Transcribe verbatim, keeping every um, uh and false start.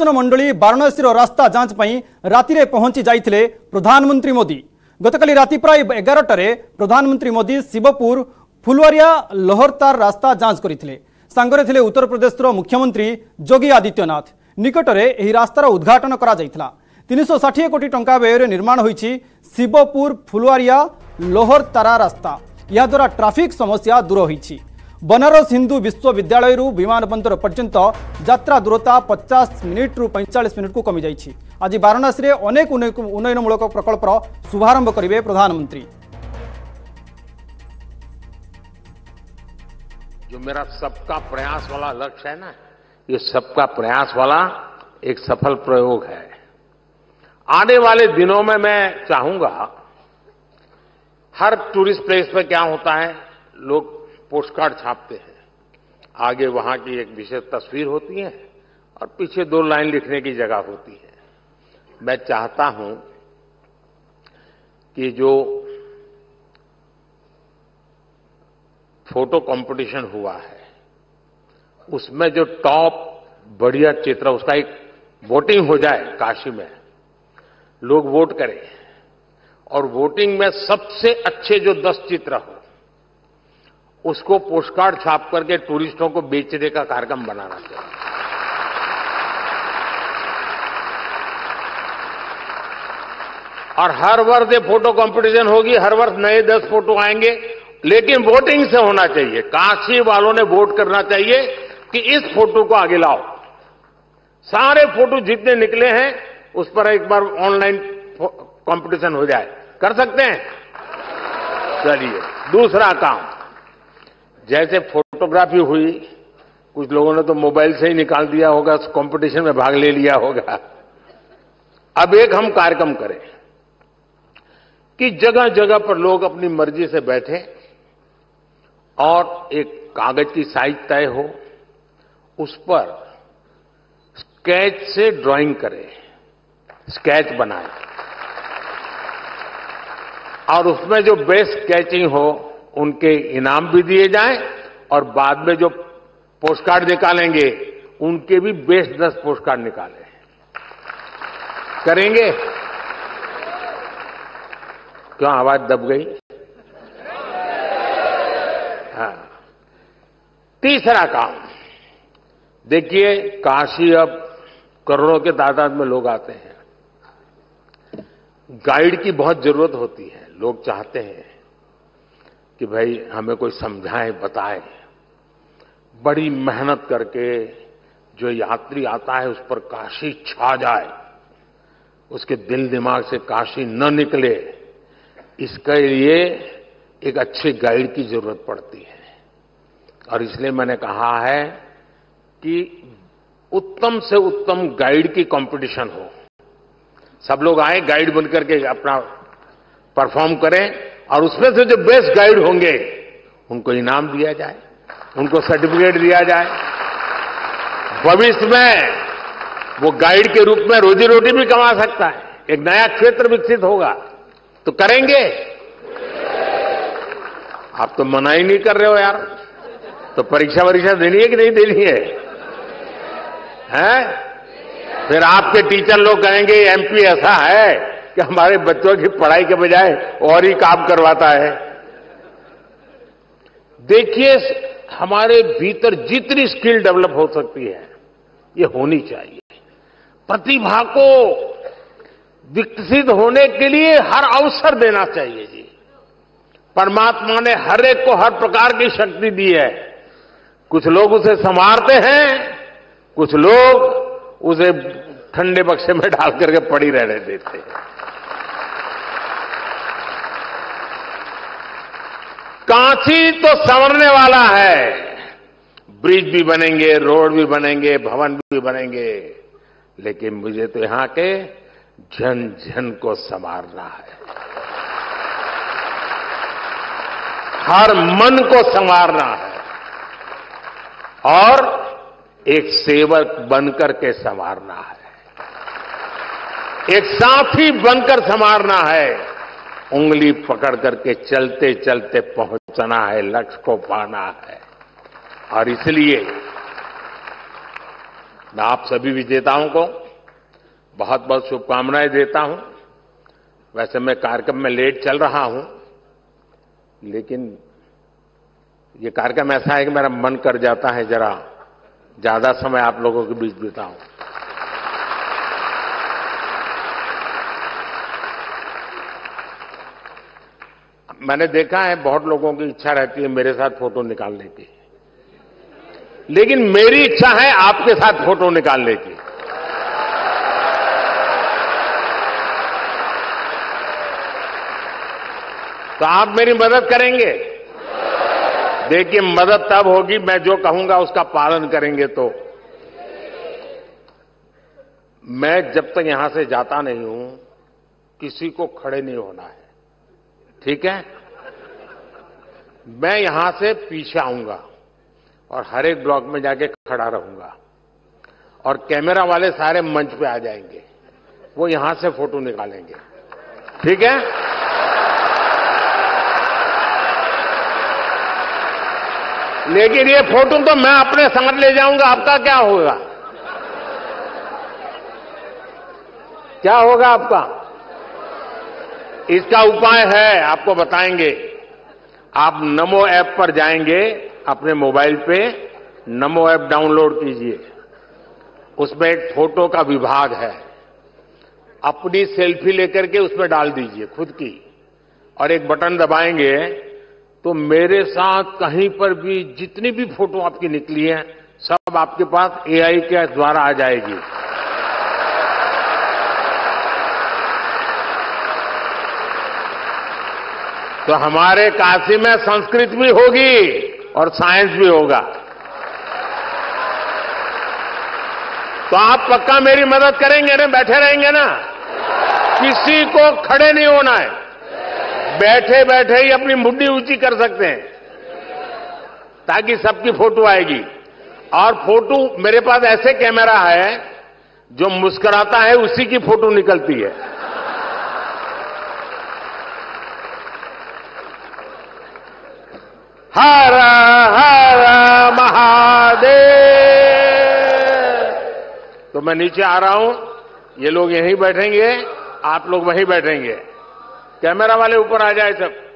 ନିର୍ବାଚନ ମଣ୍ଡଳୀ ବାରଣାସୀର ରାସ୍ତା ଯାଞ୍ଚ ପାଇଁ ରାତିରେ ପହଞ୍ଚି ଯାଇଥିଲେ ପ୍ରଧାନମନ୍ତ୍ରୀ ମୋଦି। ଗତକାଲି ରାତି ପ୍ରାୟ ଏଗାରଟାରେ ପ୍ରଧାନମନ୍ତ୍ରୀ ମୋଦି ଶିବପୁର ଫୁଲୱାରିଆ ଲୋହରତାର ରାସ୍ତା ଯାଞ୍ଚ କରିଥିଲେ। ସାଙ୍ଗରେ ଥିଲେ ଉତ୍ତରପ୍ରଦେଶର ମୁଖ୍ୟମନ୍ତ୍ରୀ ଯୋଗୀ ଆଦିତ୍ୟନାଥ। ନିକଟରେ ଏହି ରାସ୍ତାର ଉଦ୍ଘାଟନ କରାଯାଇଥିଲା। ତିନିଶହ ଷାଠିଏ କୋଟି ଟଙ୍କା ବ୍ୟୟରେ ନିର୍ମାଣ ହୋଇଛି ଶିବପୁର ଫୁଲୱାରିଆ ଲୋହରତାରା ରାସ୍ତା। ଏହାଦ୍ୱାରା ଟ୍ରାଫିକ୍ ସମସ୍ୟା ଦୂର ହୋଇଛି। बनारस हिंदू विश्वविद्यालय विमानबंदर पर्यंत यात्रा दूरता पचास मिनिट रु पैंतालीस मिनिट को कमी जाइए। आज वाराणसी में अनेक उन्नयनमूलक प्रकल्पर शुभारंभ करेंगे प्रधानमंत्री। जो मेरा सबका प्रयास वाला लक्ष्य है ना, ये सबका प्रयास वाला एक सफल प्रयोग है। आने वाले दिनों में मैं चाहूंगा हर टूरिस्ट प्लेस पर क्या होता है, लोग पोस्ट कार्ड छापते हैं, आगे वहां की एक विशेष तस्वीर होती है और पीछे दो लाइन लिखने की जगह होती है। मैं चाहता हूं कि जो फोटो कंपटीशन हुआ है उसमें जो टॉप बढ़िया चित्र, उसका एक वोटिंग हो जाए काशी में। लोग वोट करें और वोटिंग में सबसे अच्छे जो दस चित्र हो उसको पोस्टकार्ड छाप करके टूरिस्टों को बेचने का कार्यक्रम बनाना चाहिए। और हर वर्ष ये फोटो कंपटीशन होगी, हर वर्ष नए दस फोटो आएंगे, लेकिन वोटिंग से होना चाहिए। काशी वालों ने वोट करना चाहिए कि इस फोटो को आगे लाओ। सारे फोटो जितने निकले हैं उस पर एक बार ऑनलाइन कंपटीशन हो जाए। कर सकते हैं? चलिए, दूसरा काम, जैसे फोटोग्राफी हुई, कुछ लोगों ने तो मोबाइल से ही निकाल दिया होगा, कंपटीशन में भाग ले लिया होगा। अब एक हम कार्यक्रम करें कि जगह जगह पर लोग अपनी मर्जी से बैठे और एक कागज की साइज तय हो, उस पर स्केच से ड्राइंग करें, स्केच बनाएं और उसमें जो बेस्ट स्केचिंग हो उनके इनाम भी दिए जाएं और बाद में जो पोस्टकार्ड निकालेंगे उनके भी बेस्ट दस पोस्टकार्ड निकालें। करेंगे? क्यों आवाज दब गई? हाँ। तीसरा काम, देखिए काशी अब करोड़ों के तादाद में लोग आते हैं। गाइड की बहुत जरूरत होती है। लोग चाहते हैं कि भाई हमें कोई समझाए बताए। बड़ी मेहनत करके जो यात्री आता है उस पर काशी छा जाए, उसके दिल दिमाग से काशी न निकले, इसके लिए एक अच्छे गाइड की जरूरत पड़ती है। और इसलिए मैंने कहा है कि उत्तम से उत्तम गाइड की कंपटीशन हो। सब लोग आए, गाइड बनकर के अपना परफॉर्म करें और उसमें से जो बेस्ट गाइड होंगे उनको इनाम दिया जाए, उनको सर्टिफिकेट दिया जाए। भविष्य में वो गाइड के रूप में रोजी रोटी भी कमा सकता है, एक नया क्षेत्र विकसित होगा। तो करेंगे? आप तो मना ही नहीं कर रहे हो यार। तो परीक्षा वरीक्षा देनी है कि नहीं देनी है? हैं? फिर आपके टीचर लोग कहेंगे एमपी ऐसा है कि हमारे बच्चों की पढ़ाई के बजाय और ही काम करवाता है। देखिए, हमारे भीतर जितनी स्किल डेवलप हो सकती है ये होनी चाहिए। प्रतिभा को विकसित होने के लिए हर अवसर देना चाहिए जी। परमात्मा ने हर एक को हर प्रकार की शक्ति दी है। कुछ लोग उसे संवारते हैं, कुछ लोग उसे ठंडे बक्से में डाल करके पड़ी रहने देते हैं। काशी तो संवरने वाला है। ब्रिज भी बनेंगे, रोड भी बनेंगे, भवन भी बनेंगे, लेकिन मुझे तो यहां के जन जन को संवारना है, हर मन को संवारना है और एक सेवक बनकर के संवारना है, एक साथी बनकर संवारना है। उंगली पकड़ करके चलते चलते पहुंचना है, लक्ष्य को पाना है। और इसलिए मैं आप सभी विजेताओं को बहुत बहुत शुभकामनाएं देता हूं। वैसे मैं कार्यक्रम में लेट चल रहा हूं, लेकिन ये कार्यक्रम ऐसा है कि मेरा मन कर जाता है जरा ज्यादा समय आप लोगों के बीच बिताऊं। मैंने देखा है बहुत लोगों की इच्छा रहती है मेरे साथ फोटो निकालने की, लेकिन मेरी इच्छा है आपके साथ फोटो निकालने की। तो आप मेरी मदद करेंगे? देखिए, मदद तब होगी मैं जो कहूंगा उसका पालन करेंगे। तो मैं जब तक यहां से जाता नहीं हूं किसी को खड़े नहीं होना है, ठीक है? मैं यहां से पीछे आऊंगा और हर एक ब्लॉक में जाके खड़ा रहूंगा और कैमरा वाले सारे मंच पे आ जाएंगे, वो यहां से फोटो निकालेंगे, ठीक है? लेकिन ये फोटो तो मैं अपने संग ले जाऊंगा, आपका क्या होगा? क्या होगा आपका? इसका उपाय है, आपको बताएंगे। आप नमो ऐप पर जाएंगे, अपने मोबाइल पे नमो ऐप डाउनलोड कीजिए। उसमें एक फोटो का विभाग है, अपनी सेल्फी लेकर के उसमें डाल दीजिए खुद की, और एक बटन दबाएंगे तो मेरे साथ कहीं पर भी जितनी भी फोटो आपकी निकली है सब आपके पास एआई के द्वारा आ जाएगी। तो हमारे काशी में संस्कृत भी होगी और साइंस भी होगा। तो आप पक्का मेरी मदद करेंगे ना? बैठे रहेंगे ना? किसी को खड़े नहीं होना है, बैठे बैठे ही अपनी मुट्ठी ऊंची कर सकते हैं ताकि सबकी फोटो आएगी। और फोटो मेरे पास ऐसे कैमरा है, जो मुस्कुराता है उसी की फोटो निकलती है। हर हर महादेव। तो मैं नीचे आ रहा हूं, ये लोग यहीं बैठेंगे, आप लोग वहीं बैठेंगे, कैमरा वाले ऊपर आ जाए सब।